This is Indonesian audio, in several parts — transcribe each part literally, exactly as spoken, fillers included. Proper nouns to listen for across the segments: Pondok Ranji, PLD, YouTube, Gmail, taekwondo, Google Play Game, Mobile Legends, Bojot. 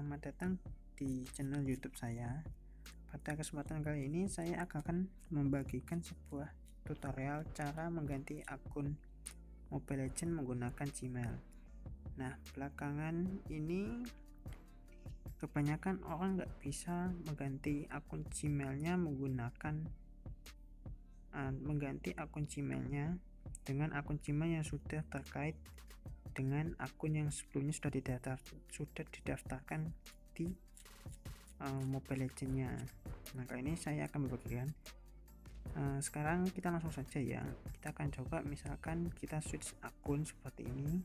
Selamat datang di channel YouTube saya. Pada kesempatan kali ini saya akan membagikan sebuah tutorial cara mengganti akun Mobile Legends menggunakan Gmail. Nah, belakangan ini kebanyakan orang nggak bisa mengganti akun Gmailnya menggunakan uh, mengganti akun Gmailnya dengan akun Gmail yang sudah terkait dengan akun yang sebelumnya sudah didaftar sudah didaftarkan di uh, Mobile Legends-nya. Nah, kali ini saya akan membagikan. Uh, sekarang kita langsung saja ya. Kita akan coba, misalkan kita switch akun seperti ini.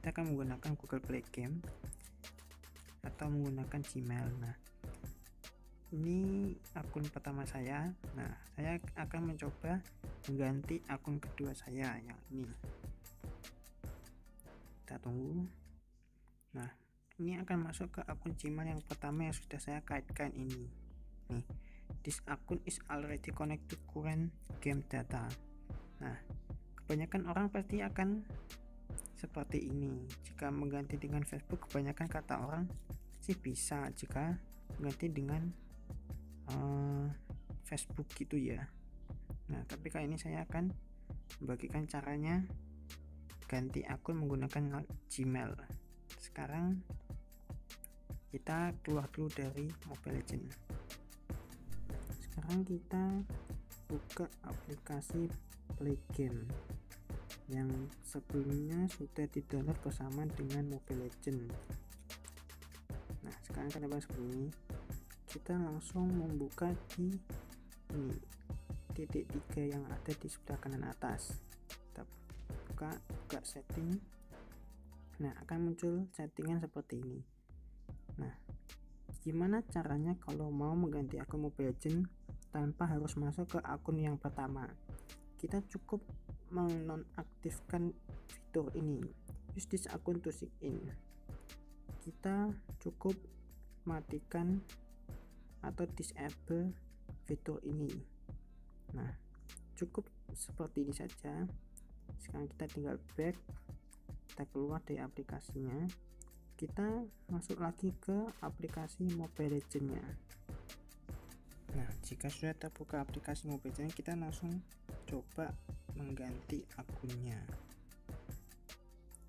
Kita akan menggunakan Google Play Game atau menggunakan Gmail. Nah, ini akun pertama saya. Nah, saya akan mencoba mengganti akun kedua saya yang ini. Kita tunggu. Nah, ini akan masuk ke akun Gmail yang pertama yang sudah saya kaitkan ini. Nih, this account is already connected to current game data. Nah, kebanyakan orang pasti akan seperti ini. Jika mengganti dengan Facebook, kebanyakan kata orang sih bisa jika mengganti dengan uh, Facebook gitu ya. Nah, tapi kali ini saya akan membagikan caranya ganti akun menggunakan Gmail. Sekarang kita keluar dulu dari Mobile Legends. Sekarang kita buka aplikasi Play Game yang sebelumnya sudah di-download bersama dengan Mobile Legends. Nah, sekarang kan ada seperti ini. Kita langsung membuka di ini titik tiga yang ada di sebelah kanan atas. Kita buka, buka setting. Nah, akan muncul settingan seperti ini. Nah, gimana caranya kalau mau mengganti akun Mobile Legends tanpa harus masuk ke akun yang pertama? Kita cukup menonaktifkan fitur ini. Use this account to sign in. Kita cukup matikan atau disable fitur ini. Nah, cukup seperti ini saja. Sekarang kita tinggal back. Kita keluar dari aplikasinya, kita masuk lagi ke aplikasi Mobile Legends-nya. Nah, jika sudah terbuka aplikasi Mobile Legends, kita langsung coba mengganti akunnya.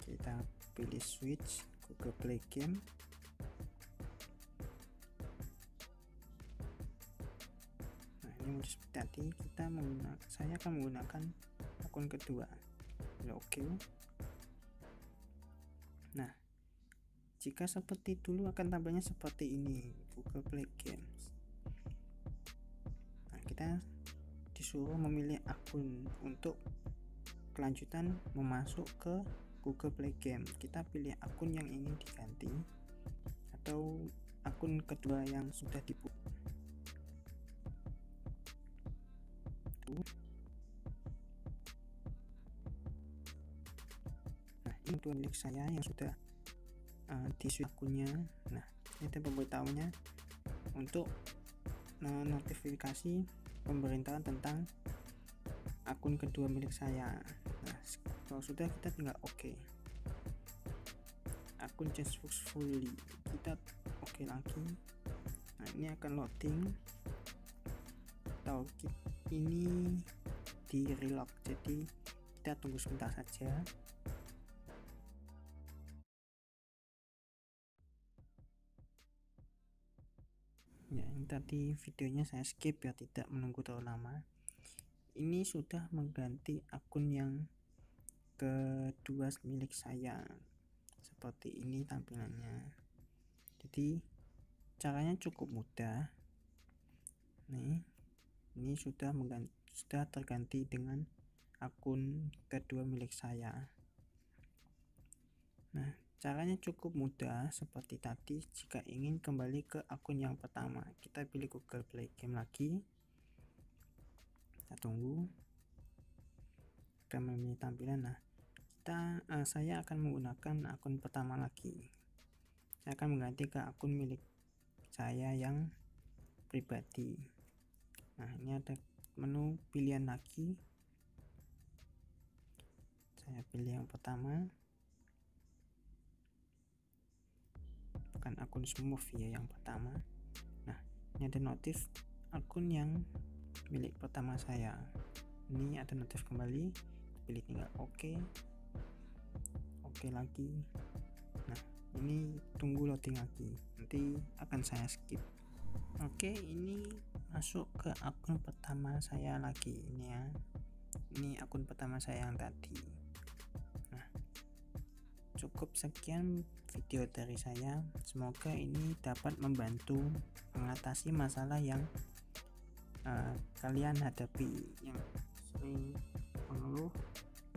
Kita pilih switch Google Play Game. Nah, ini muncul seperti tadi. Kita menggunakan, saya akan menggunakan akun kedua. Oke. Okay. Nah, jika seperti dulu akan tampilnya seperti ini, Google Play Games. Nah, kita disuruh memilih akun untuk kelanjutan memasuk ke Google Play Games. Kita pilih akun yang ingin diganti atau akun kedua yang sudah dibuka. Untuk milik saya yang sudah uh, di-switch akunnya. Nah, ini pemberitahuannya untuk uh, notifikasi pemberitahuan tentang akun kedua milik saya. Nah, kalau sudah kita tinggal oke. Akun change successfully. Kita oke lagi. Nah, ini akan loading. Atau ini di reload. Jadi kita tunggu sebentar saja. Ya, ini tadi videonya saya skip ya, tidak menunggu terlalu lama. Ini sudah mengganti akun yang kedua milik saya. Seperti ini tampilannya. Jadi caranya cukup mudah. Nih, ini sudah mengganti, sudah terganti dengan akun kedua milik saya. Nah, caranya cukup mudah seperti tadi. Jika ingin kembali ke akun yang pertama, kita pilih Google Play Game lagi. Kita tunggu. Kita memilih tampilan. Nah, kita, uh, saya akan menggunakan akun pertama lagi. Saya akan mengganti ke akun milik saya yang pribadi. Nah, ini ada menu pilihan lagi. Saya pilih yang pertama. merupakan akun Smooth ya yang pertama. Nah, ini ada notif akun yang milik pertama saya. Ini ada notif kembali, pilih tinggal oke. Oke lagi. Nah, ini tunggu loading lagi. Nanti akan saya skip. Oke, ini masuk ke akun pertama saya lagi ini ya. Ini akun pertama saya yang tadi. Nah, cukup sekian video dari saya. Semoga ini dapat membantu mengatasi masalah yang uh, kalian hadapi, yang sering mengeluh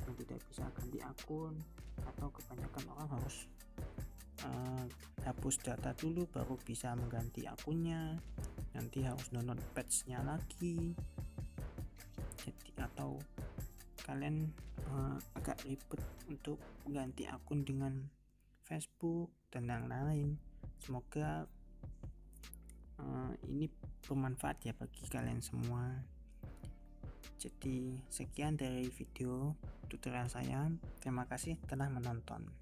yang tidak bisa ganti akun, atau kebanyakan orang harus uh, hapus data dulu baru bisa mengganti akunnya, nanti harus download patch-nya lagi. Jadi atau kalian uh, agak ribet untuk mengganti akun dengan Facebook dan lain-lain. Semoga uh, ini bermanfaat ya bagi kalian semua. Jadi sekian dari video tutorial saya. Terima kasih telah menonton.